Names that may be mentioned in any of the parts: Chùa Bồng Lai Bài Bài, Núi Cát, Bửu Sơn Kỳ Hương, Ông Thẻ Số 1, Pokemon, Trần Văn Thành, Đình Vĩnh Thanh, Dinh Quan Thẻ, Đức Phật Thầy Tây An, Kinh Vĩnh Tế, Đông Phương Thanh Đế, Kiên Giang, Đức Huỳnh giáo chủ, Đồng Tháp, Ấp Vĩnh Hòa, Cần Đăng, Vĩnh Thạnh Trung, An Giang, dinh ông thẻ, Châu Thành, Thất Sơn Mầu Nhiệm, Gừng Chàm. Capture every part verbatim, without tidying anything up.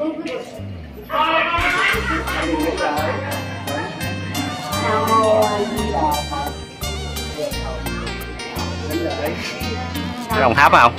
Đồng Tháp không?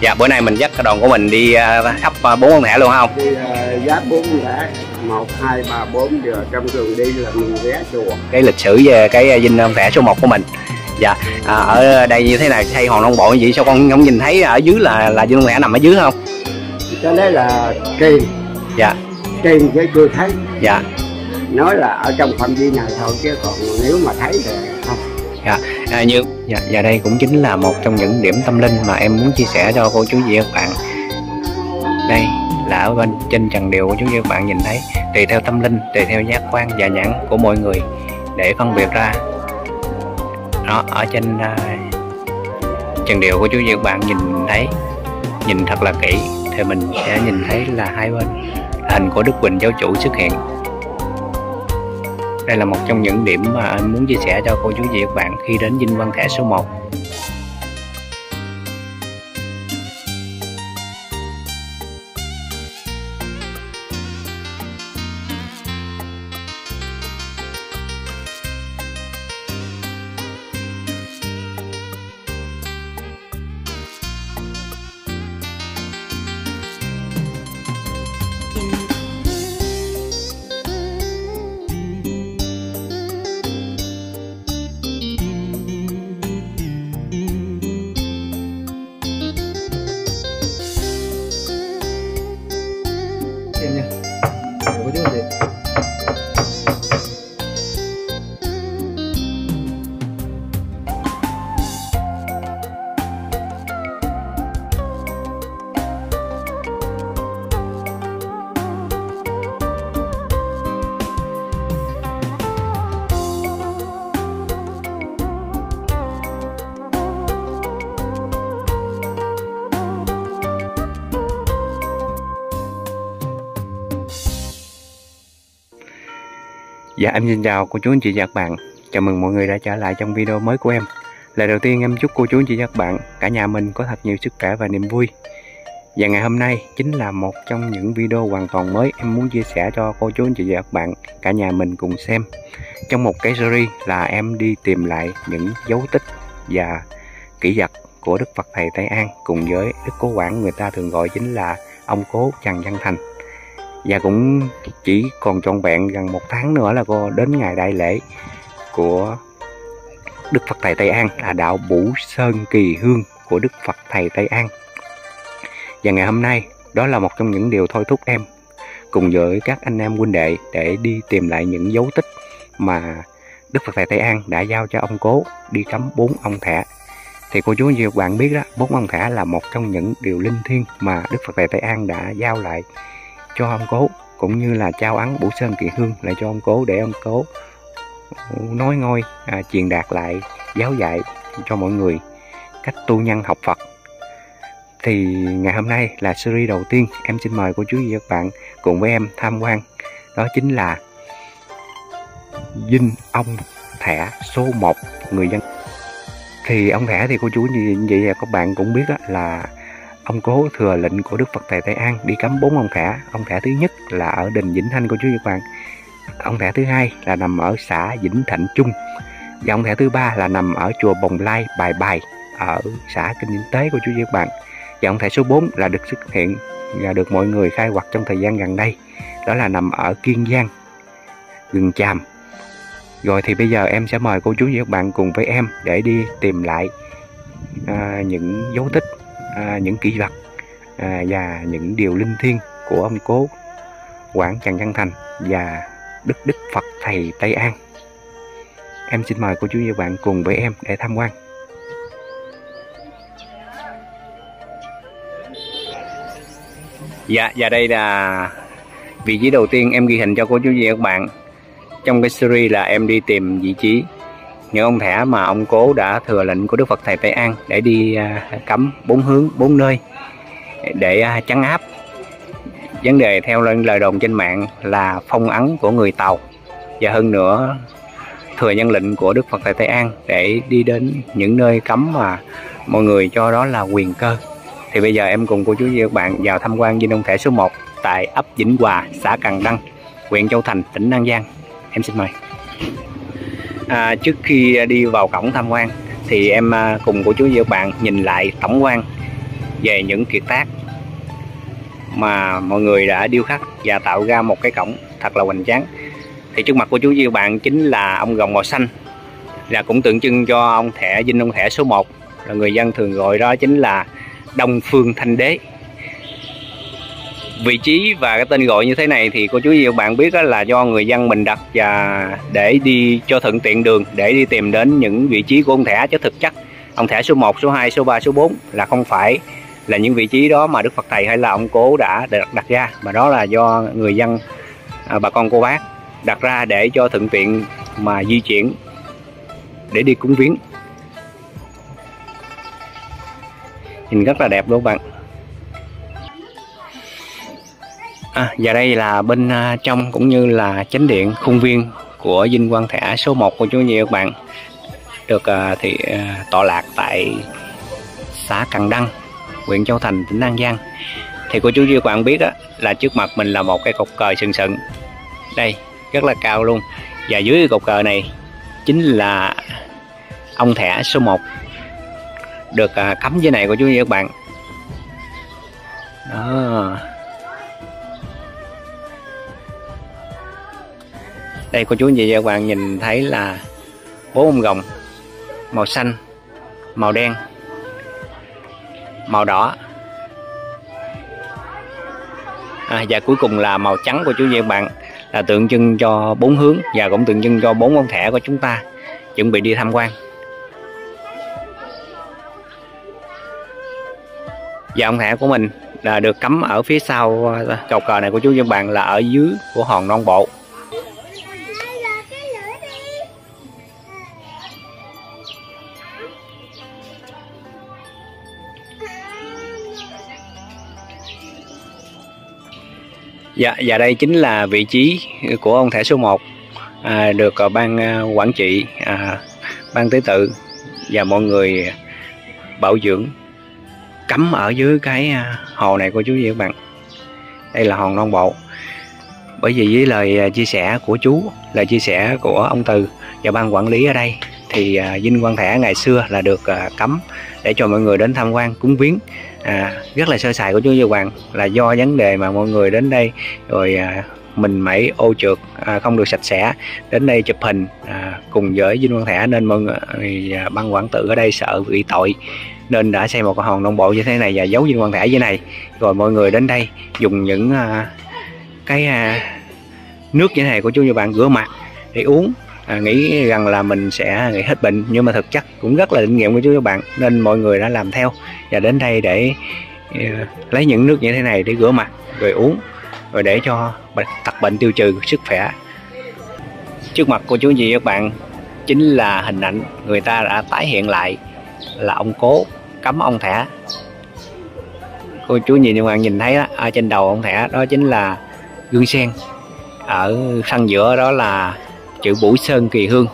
Dạ, bữa nay mình dắt cái đoàn của mình đi khắp bốn con thẻ luôn không? Đi giáp bốn con thẻ, một hai ba bốn giờ trong đường đi là mình ghé chùa. Cái lịch sử về cái dinh con thẻ số một của mình. Dạ, à, ở đây như thế này xây hòn non bộ như vậy sao con không nhìn thấy ở dưới là là dinh con thẻ nằm ở dưới không? Cái đấy là kiền. Dạ. Kiền chứ chưa thấy. Dạ. Nói là ở trong phạm vi này thôi chứ còn nếu mà thấy thì không. Dạ, à, như dạ, và đây cũng chính là một trong những điểm tâm linh mà em muốn chia sẻ cho cô chú chị các bạn. Đây là ở bên trên trần điều của chú chị các bạn nhìn thấy, tùy theo tâm linh, tùy theo giác quan và nhãn của mọi người để phân biệt ra. Đó, ở trên uh, trần điều của chú chị các bạn nhìn thấy, nhìn thật là kỹ thì mình sẽ nhìn thấy là hai bên hình của Đức Huỳnh Giáo Chủ xuất hiện. Đây là một trong những điểm mà anh muốn chia sẻ cho cô chú chị các bạn khi đến Dinh Quan Thẻ số một. Dạ, em xin chào cô chú anh chị và các bạn. Chào mừng mọi người đã trở lại trong video mới của em. Lời đầu tiên em chúc cô chú anh chị và các bạn, cả nhà mình có thật nhiều sức khỏe và niềm vui. Và ngày hôm nay chính là một trong những video hoàn toàn mới em muốn chia sẻ cho cô chú anh chị và các bạn, cả nhà mình cùng xem. Trong một cái series là em đi tìm lại những dấu tích và kỷ vật của Đức Phật Thầy Tây An cùng với Đức Cố Quản người ta thường gọi chính là ông Cố Trần Văn Thành. Và cũng chỉ còn trọn vẹn gần một tháng nữa là cô đến ngày đại lễ của Đức Phật Thầy Tây An là đạo Bửu Sơn Kỳ Hương của Đức Phật Thầy Tây An. Và ngày hôm nay đó là một trong những điều thôi thúc em cùng với các anh em huynh đệ để đi tìm lại những dấu tích mà Đức Phật Thầy Tây An đã giao cho ông Cố đi cắm bốn ông thẻ. Thì cô chú nhiều bạn biết đó, bốn ông thẻ là một trong những điều linh thiêng mà Đức Phật Thầy Tây An đã giao lại cho ông Cố, cũng như là trao ấn Bửu Sơn Kỳ Hương lại cho ông Cố để ông Cố nói ngôi à, truyền đạt lại giáo dạy cho mọi người cách tu nhân học Phật. Thì ngày hôm nay là series đầu tiên em xin mời cô chú và các bạn cùng với em tham quan, đó chính là Dinh Ông Thẻ số một người dân. Thì ông thẻ thì cô chú như vậy các bạn cũng biết đó, là ông Cố thừa lệnh của Đức Phật Thầy Tây An đi cắm bốn ông thẻ. Ông thẻ thứ nhất là ở đình Vĩnh Thanh của chú Nhật Hoàng. Ông thẻ thứ hai là nằm ở xã Vĩnh Thạnh Trung. Và ông thẻ thứ ba là nằm ở chùa Bồng Lai Bài Bài ở xã Kinh Vĩnh Tế của chú Nhật Hoàng. Và ông thẻ số bốn là được xuất hiện và được mọi người khai quật trong thời gian gần đây. Đó là nằm ở Kiên Giang, Gừng Chàm. Rồi thì bây giờ em sẽ mời cô chú và các bạn cùng với em để đi tìm lại à, những dấu tích, À, những kỷ vật à, và những điều linh thiêng của ông Cố Quản Trần Văn Thành và Đức Đức Phật Thầy Tây An. Em xin mời cô chú và bạn cùng với em để tham quan. Dạ, và đây là vị trí đầu tiên em ghi hình cho cô chú và các bạn trong cái series là em đi tìm vị trí những ông thẻ mà ông Cố đã thừa lệnh của Đức Phật Thầy Tây An để đi cắm bốn hướng bốn nơi để trấn áp vấn đề theo lời đồn trên mạng là phong ấn của người Tàu, và hơn nữa thừa nhân lệnh của Đức Phật Thầy Tây An để đi đến những nơi cấm mà mọi người cho đó là quyền cơ. Thì bây giờ em cùng cô chú và các bạn vào tham quan Dinh Quan Thẻ số một tại ấp Vĩnh Hòa, xã Cần Đăng, huyện Châu Thành, tỉnh An Giang. Em xin mời. À, trước khi đi vào cổng tham quan thì em cùng cô chú và các bạn nhìn lại tổng quan về những kiệt tác mà mọi người đã điêu khắc và tạo ra một cái cổng thật là hoành tráng. Thì trước mặt của chú Diêu bạn chính là ông rồng màu xanh, là cũng tượng trưng cho ông thẻ Dinh Ông Thẻ số một, là người dân thường gọi đó chính là Đông Phương Thanh Đế. Vị trí và cái tên gọi như thế này thì cô chú Diêu bạn biết đó là do người dân mình đặt, và để đi cho thuận tiện đường để đi tìm đến những vị trí của ông thẻ, chứ thực chất ông thẻ số một, số hai, số ba, số bốn là không phải là những vị trí đó mà Đức Phật Thầy hay là ông cố đã đặt, đặt ra, mà đó là do người dân à, bà con cô bác đặt ra để cho thuận tiện mà di chuyển để đi cúng viếng. Nhìn rất là đẹp luôn bạn. À, và đây là bên trong cũng như là chánh điện khuôn viên của Dinh Quan Thẻ số một của chú nhé các bạn, được thì tọa lạc tại xã Cần Đăng, huyện Châu Thành, tỉnh An Giang. Thì cô chú các bạn biết đó, là trước mặt mình là một cái cột cờ sừng sững đây rất là cao luôn, và dưới cái cột cờ này chính là ông thẻ số một được cắm dưới này của chú các bạn đó. Đây cô chú và các bạn nhìn thấy là bốn ông rồng màu xanh, màu đen, màu đỏ à, và cuối cùng là màu trắng của chú các bạn, là tượng trưng cho bốn hướng và cũng tượng trưng cho bốn ông thẻ của chúng ta chuẩn bị đi tham quan. Và ông thẻ của mình là được cắm ở phía sau cột cờ này của chú các bạn, là ở dưới của hòn non bộ. Dạ, và đây chính là vị trí của ông thẻ số một à, được ban quản trị, à, ban tế tự và mọi người bảo dưỡng cắm ở dưới cái hồ này của chú và các bạn. Đây là hòn non bộ. Bởi vì với lời chia sẻ của chú, lời chia sẻ của ông Từ và ban quản lý ở đây, thì Dinh Quan Thẻ ngày xưa là được cấm để cho mọi người đến tham quan cúng viếng à, rất là sơ sài của chú Dư Hoàng, là do vấn đề mà mọi người đến đây rồi à, mình mẩy ô trượt à, không được sạch sẽ, đến đây chụp hình à, cùng với Dinh Quan Thẻ, nên mọi người à, ban quản tự ở đây sợ bị tội nên đã xây một cái hòn đồng bộ như thế này và giấu Dinh Quan Thẻ dưới này, rồi mọi người đến đây dùng những à, cái à, nước như thế này của chú Dư Hoàng rửa mặt để uống. À, nghĩ rằng là mình sẽ nghĩ hết bệnh, nhưng mà thực chất cũng rất là kinh nghiệm của chú các bạn, nên mọi người đã làm theo và đến đây để uh, lấy những nước như thế này để rửa mặt rồi uống, rồi để cho tật bệnh tiêu trừ, sức khỏe. Trước mặt của chú gì các bạn chính là hình ảnh người ta đã tái hiện lại là ông cố cắm ông thẻ. Cô chú nhìn các bạn nhìn thấy đó, ở trên đầu ông thẻ đó chính là gương sen, ở sân giữa đó là chữ Bửu Sơn Kỳ Hương.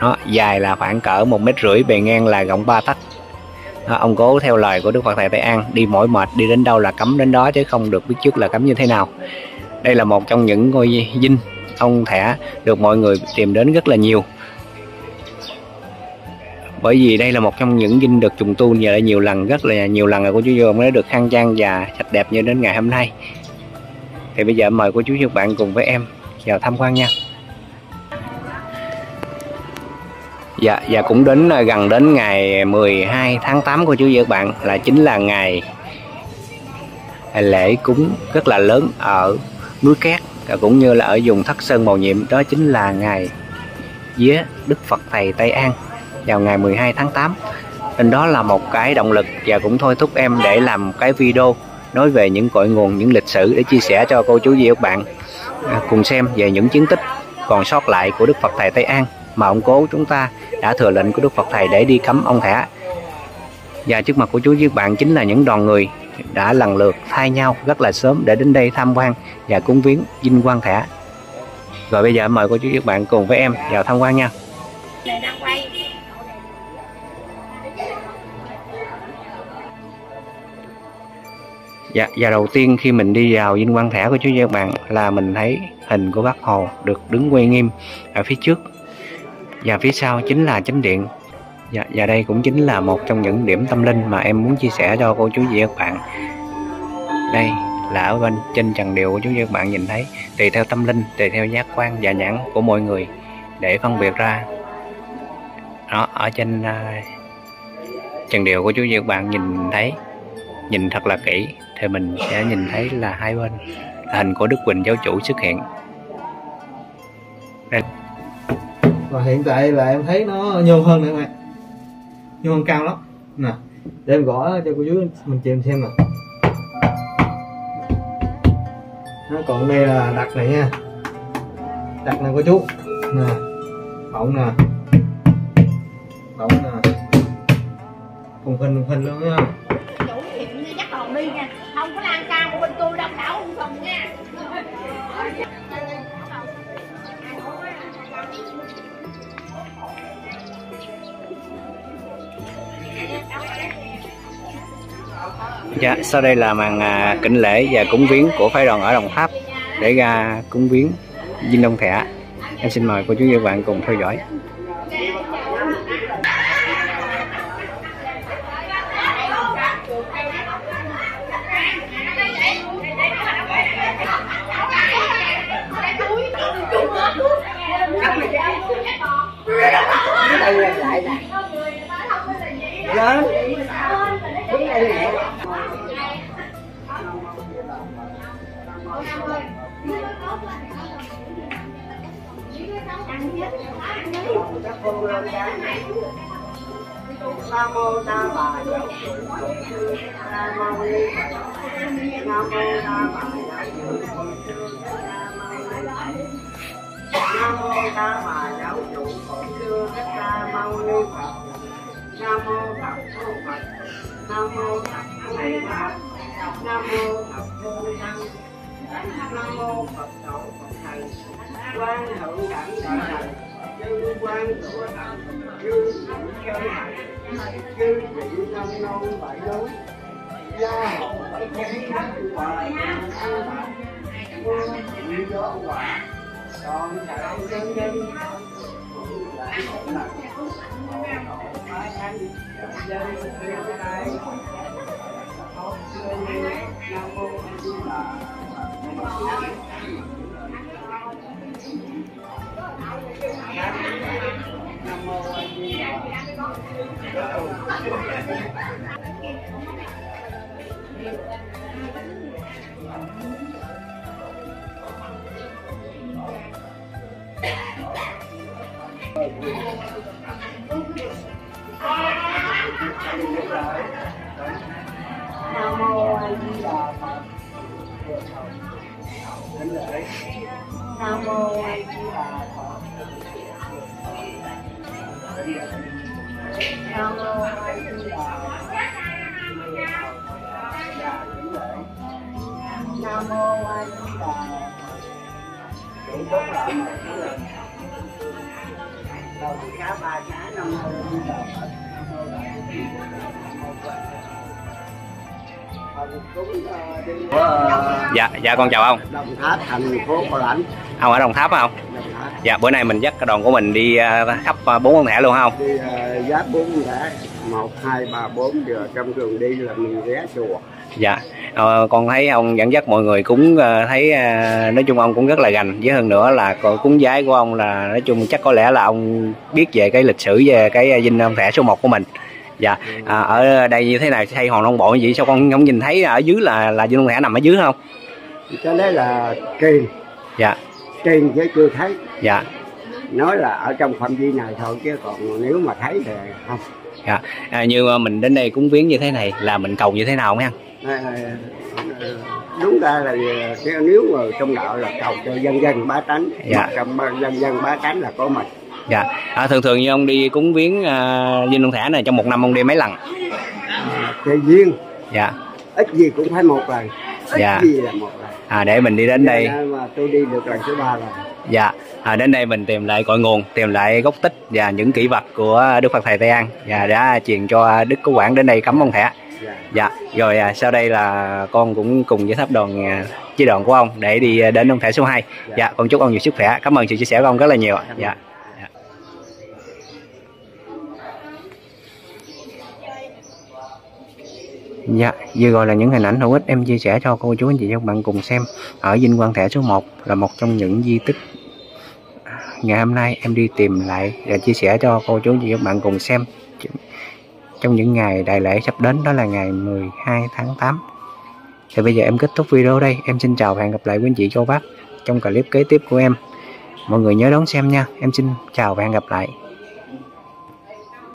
Nó dài là khoảng cỡ một mét rưỡi, bề ngang là rộng ba tấc. Ông cố theo lời của Đức Phật Thầy Tây An, đi mỏi mệt đi đến đâu là cấm đến đó, chứ không được biết trước là cấm như thế nào. Đây là một trong những ngôi dinh ông thẻ được mọi người tìm đến rất là nhiều, bởi vì đây là một trong những dinh được trùng tu nhờ lại nhiều lần, rất là nhiều lần rồi của chú Dô mới được khang trang và sạch đẹp như đến ngày hôm nay. Thì bây giờ mời cô chú các bạn cùng với em vào tham quan nha. Dạ, và cũng đến gần đến ngày mười hai tháng tám của chú và các bạn, là chính là ngày lễ cúng rất là lớn ở núi Cát cũng như là ở vùng Thất Sơn Mầu Nhiệm, đó chính là ngày vía Đức Phật Thầy Tây An vào ngày mười hai tháng tám. Nên đó là một cái động lực và cũng thôi thúc em để làm cái video nói về những cội nguồn, những lịch sử để chia sẻ cho cô chú và các bạn cùng xem về những chiến tích còn sót lại của Đức Phật Thầy Tây An mà ông cố chúng ta đã thừa lệnh của Đức Phật Thầy để đi cắm ông thẻ. Và trước mặt của chú với bạn chính là những đoàn người đã lần lượt thay nhau rất là sớm để đến đây tham quan và cúng viếng Dinh Quan Thẻ. Rồi bây giờ mời cô chú với bạn cùng với em vào tham quan nha. Dạ, và đầu tiên khi mình đi vào Dinh Quan Thẻ của Chúa các bạn là mình thấy hình của Bác Hồ được đứng uy nghiêm ở phía trước, và phía sau chính là chánh điện. Dạ, và đây cũng chính là một trong những điểm tâm linh mà em muốn chia sẻ cho cô chú vị các bạn. Đây là ở bên trên trần điệu của chú vị các bạn nhìn thấy, tùy theo tâm linh, tùy theo giác quan và nhãn của mọi người để phân biệt ra. Đó, ở trên uh, trần điệu của chú vị các bạn nhìn thấy, nhìn thật là kỹ thì mình sẽ nhìn thấy là hai bên là hình của Đức Huỳnh Giáo Chủ xuất hiện. Đây. Và hiện tại là em thấy nó nhô hơn nữa mày, nhô hơn cao lắm nè. Để em gõ cho cô chú mình chìm xem nè. Nó còn đây là đặt này nha, đặt này cô chú nè, bọng nè, bọng nè, phùng phình phùng phình luôn nha. Không có lan cao của bên tôi đông đảo không cần nha. Dạ, sau đây là màn à, kính lễ và cúng viếng của phái đoàn ở Đồng Tháp để ra cúng viếng Dinh Đông Thẻ. Em xin mời cô chú và các bạn cùng theo dõi. Nam mô Na Bà Giáo Chủ. Nam mô Ni Phật. Nam mô Na Bà Giáo Chủ. Nam mô Na Bà Giáo Chủ. Nam mô Ni Phật. Nam mô Phật Phật Phật. Nam mô Phật Thầy Pháp. Nam mô Phật Vô Năng. Nam mô Phật Tổ Phật Thầy. Quan Thượng Đẳng Đại Thần. Dư Quan Thượng Đẳng. Dư Thượng Châu Thành. Chư vị năm non bảy đối, gia hậu bảy chánh thất quả, quân vị gió quả, còn đại chân nhân, đại hậu lạc, hậu phá thanh, dân thiên tai, hậu xưa như nam mô di đà, nam mô di đà. Nam mô A Di Đà Phật. Nam mô A Di Đà Phật. Nam mô A Di Đà. Nam mô A Di Đà. Chúng con lại một lần. Đầu cá ba cá năm mô A Di Đà. Dạ, dạ con chào ông. Đồng Tháp, thành phố Cao Lãnh. Ông ở Đồng Tháp không? Dạ, bữa nay mình dắt cái đoàn của mình đi khắp bốn con thẻ luôn không? Đi uh, giáp bốn con thẻ, một, hai, ba, bốn, giờ trong đường đi là mình ghé chùa. Dạ, ờ, con thấy ông dẫn dắt mọi người cũng uh, thấy uh, nói chung ông cũng rất là gành. Với hơn nữa là cúng giái của ông là nói chung chắc có lẽ là ông biết về cái lịch sử, về cái Dinh Đông Thẻ số một của mình. Dạ, ừ. À, ở đây như thế này xây hòn non bộ như vậy, sao con không nhìn thấy ở dưới là là Dinh Đông Thẻ nằm ở dưới không? Cái đấy là kiền. Dạ. Kiền chứ chưa thấy. Dạ, nói là ở trong phạm vi này thôi chứ còn nếu mà thấy thì không. Dạ, à, như mình đến đây cúng viếng như thế này là mình cầu như thế nào không nha? À, đúng ra là nếu mà trong đạo là cầu cho dân dân bá tánh. Dạ, trong dân dân bá tánh là có mình. Dạ, à, thường thường như ông đi cúng viếng uh, Dinh Đông Thẻ này trong một năm ông đi mấy lần? À, thì duyên. Dạ, ít gì cũng phải một lần. Ít dạ. gì là một lần. À, để mình đi đến dạ, đây mà tôi đi được lần thứ ba rồi. Dạ, à, đến đây mình tìm lại cội nguồn, tìm lại gốc tích và những kỷ vật của Đức Phật Thầy Tây An và đã truyền cho Đức Cố Quản đến đây cắm ông thẻ. Dạ, rồi à, sau đây là con cũng cùng với tháp đoàn à, chi đoàn của ông để đi đến Đồng Tháp số hai. Dạ, con chúc ông nhiều sức khỏe. Cảm ơn sự chia sẻ của ông rất là nhiều. Dạ. Dạ, vừa rồi là những hình ảnh hữu ích em chia sẻ cho cô chú anh chị và các bạn cùng xem. Ở Dinh Quan Thẻ số một là một trong những di tích ngày hôm nay em đi tìm lại và chia sẻ cho cô chú anh chị và các bạn cùng xem. Trong những ngày đại lễ sắp đến, đó là ngày mười hai tháng tám. Thì bây giờ em kết thúc video đây. Em xin chào và hẹn gặp lại quý anh chị cô bác trong clip kế tiếp của em. Mọi người nhớ đón xem nha. Em xin chào và hẹn gặp lại.